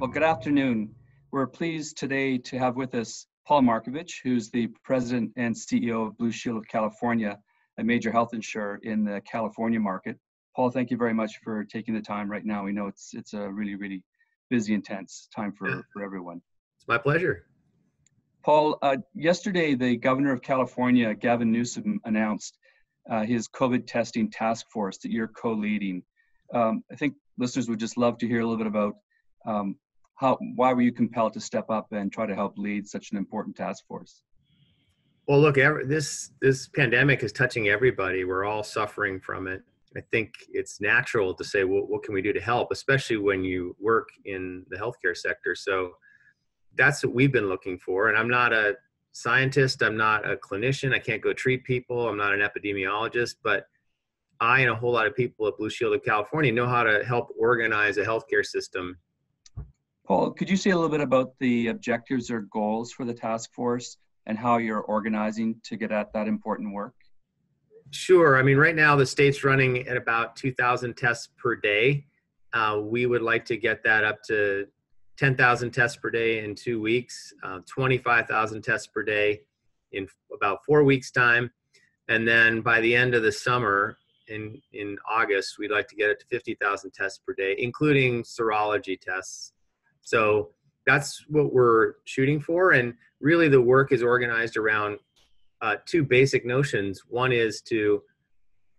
Well, good afternoon. We're pleased today to have with us Paul Markovich, who's the president and CEO of Blue Shield of California, a major health insurer in the California market. Paul, thank you very much for taking the time right now. We know it's a really, really busy, intense time for everyone. It's my pleasure. Paul, yesterday, the governor of California, Gavin Newsom, announced his COVID testing task force that you're co-leading. I think listeners would just love to hear a little bit about why were you compelled to step up and try to help lead such an important task force? Well, look, this pandemic is touching everybody. We're all suffering from it. I think it's natural to say, well, what can we do to help, especially when you work in the healthcare sector? So that's what we've been looking for. And I'm not a scientist. I'm not a clinician. I can't go treat people. I'm not an epidemiologist, but I and a whole lot of people at Blue Shield of California know how to help organize a healthcare system. Paul, could you say a little bit about the objectives or goals for the task force and how you're organizing to get at that important work? Sure. I mean, right now the state's running at about 2,000 tests per day. We would like to get that up to 10,000 tests per day in 2 weeks, 25,000 tests per day in about 4 weeks' time. And then by the end of the summer, in August, we'd like to get it to 50,000 tests per day, including serology tests. So that's what we're shooting for. And really the work is organized around two basic notions. One is to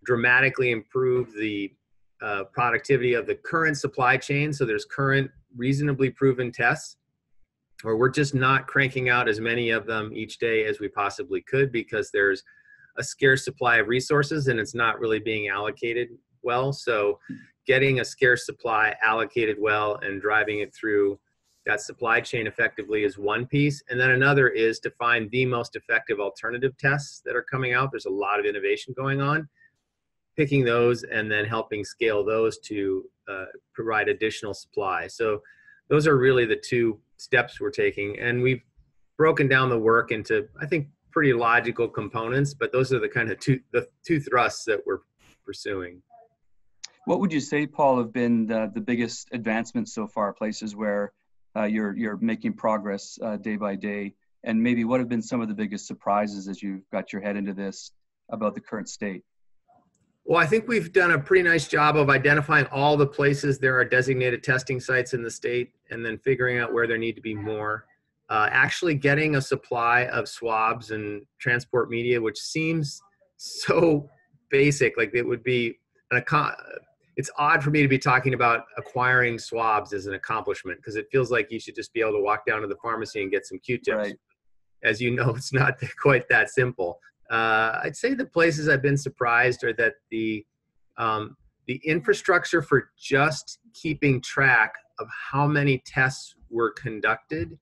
dramatically improve the productivity of the current supply chain. So there's current reasonably proven tests, or we're just not cranking out as many of them each day as we possibly could because there's a scarce supply of resources and it's not really being allocated well. So getting a scarce supply allocated well and driving it through that supply chain effectively is one piece. And then another is to find the most effective alternative tests that are coming out. There's a lot of innovation going on, picking those and then helping scale those to provide additional supply. So those are really the two steps we're taking. And we've broken down the work into, I think, pretty logical components, but those are the kind of the two thrusts that we're pursuing. What would you say, Paul, have been the biggest advancements so far, places where you're making progress day by day, and maybe what have been some of the biggest surprises as you've got your head into this about the current state? Well, I think we've done a pretty nice job of identifying all the places there are designated testing sites in the state and then figuring out where there need to be more. Actually getting a supply of swabs and transport media, which seems so basic, like it would be it's odd for me to be talking about acquiring swabs as an accomplishment because it feels like you should just be able to walk down to the pharmacy and get some Q-tips. Right. As you know, it's not quite that simple. I'd say the places I've been surprised are that the infrastructure for just keeping track of how many tests were conducted,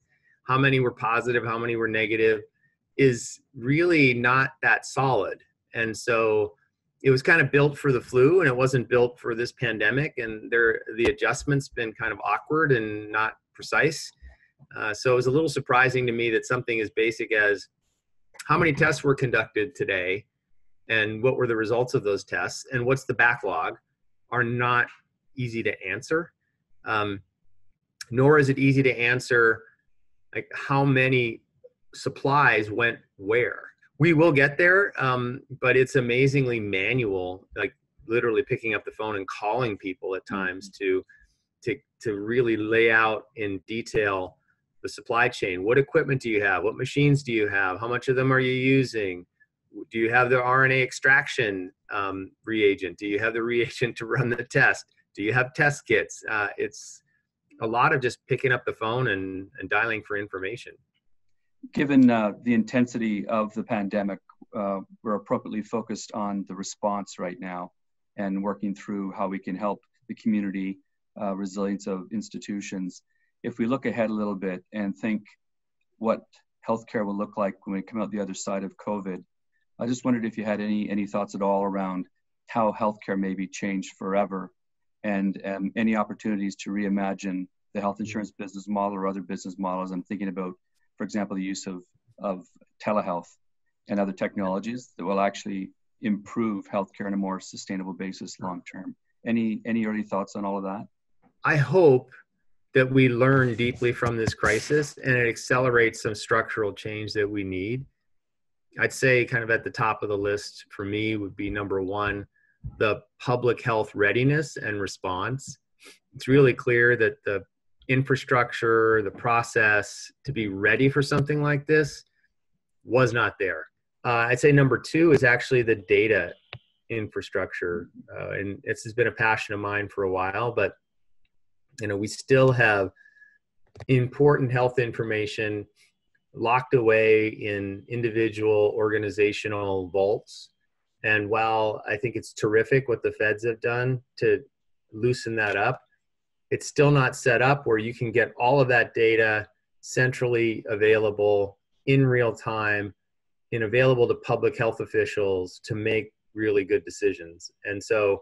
how many were positive, how many were negative, is really not that solid. And so it was kind of built for the flu and it wasn't built for this pandemic. And the adjustment's been kind of awkward and not precise. So it was a little surprising to me that something as basic as how many tests were conducted today and what were the results of those tests and what's the backlog are not easy to answer. Nor is it easy to answer like how many supplies went where. We will get there, but it's amazingly manual, like literally picking up the phone and calling people at times to really lay out in detail the supply chain. What equipment do you have? What machines do you have? How much of them are you using? Do you have the RNA extraction reagent? Do you have the reagent to run the test? Do you have test kits? It's a lot of just picking up the phone and dialing for information. Given the intensity of the pandemic, we're appropriately focused on the response right now and working through how we can help the community, resilience of institutions. If we look ahead a little bit and think what healthcare will look like when we come out the other side of COVID, I just wondered if you had any thoughts at all around how healthcare may be changed forever and any opportunities to reimagine the health insurance business model or other business models. I'm thinking about, for example, the use of telehealth and other technologies that will actually improve healthcare on a more sustainable basis long-term. Any early thoughts on all of that? I hope that we learn deeply from this crisis, and it accelerates some structural change that we need. I'd say kind of at the top of the list for me would be number one, the public health readiness and response. It's really clear that the infrastructure, the process to be ready for something like this was not there. I'd say number two is actually the data infrastructure. And this has been a passion of mine for a while, but you know, we still have important health information locked away in individual organizational vaults. And while I think it's terrific what the feds have done to loosen that up, it's still not set up where you can get all of that data centrally available in real time and available to public health officials to make really good decisions. And so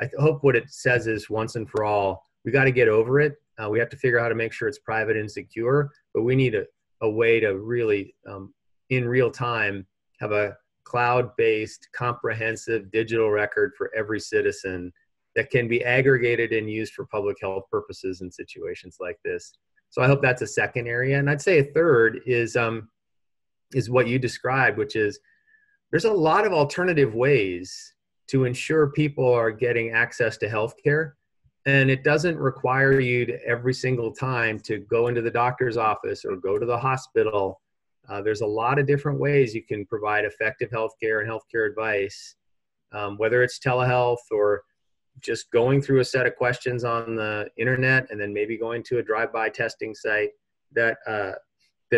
I hope what it says is once and for all, we got to get over it. We have to figure out how to make sure it's private and secure, but we need a way to really, in real time, have a cloud-based, comprehensive digital record for every citizen that can be aggregated and used for public health purposes in situations like this. So I hope that's a second area. And I'd say a third is what you described, which is there's a lot of alternative ways to ensure people are getting access to healthcare. And it doesn't require you to every single time to go into the doctor's office or go to the hospital. There's a lot of different ways you can provide effective healthcare and healthcare advice, whether it's telehealth or just going through a set of questions on the internet and then maybe going to a drive-by testing site that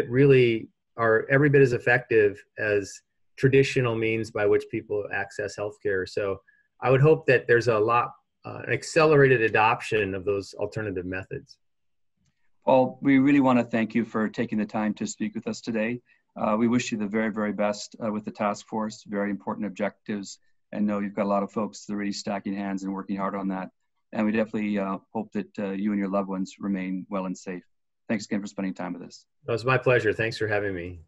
really are every bit as effective as traditional means by which people access healthcare. So I would hope that there's a lot an accelerated adoption of those alternative methods. Paul, we really want to thank you for taking the time to speak with us today. We wish you the very, very best with the task force, very important objectives, and know you've got a lot of folks that are really stacking hands and working hard on that. And we definitely hope that you and your loved ones remain well and safe. Thanks again for spending time with us. It was my pleasure. Thanks for having me.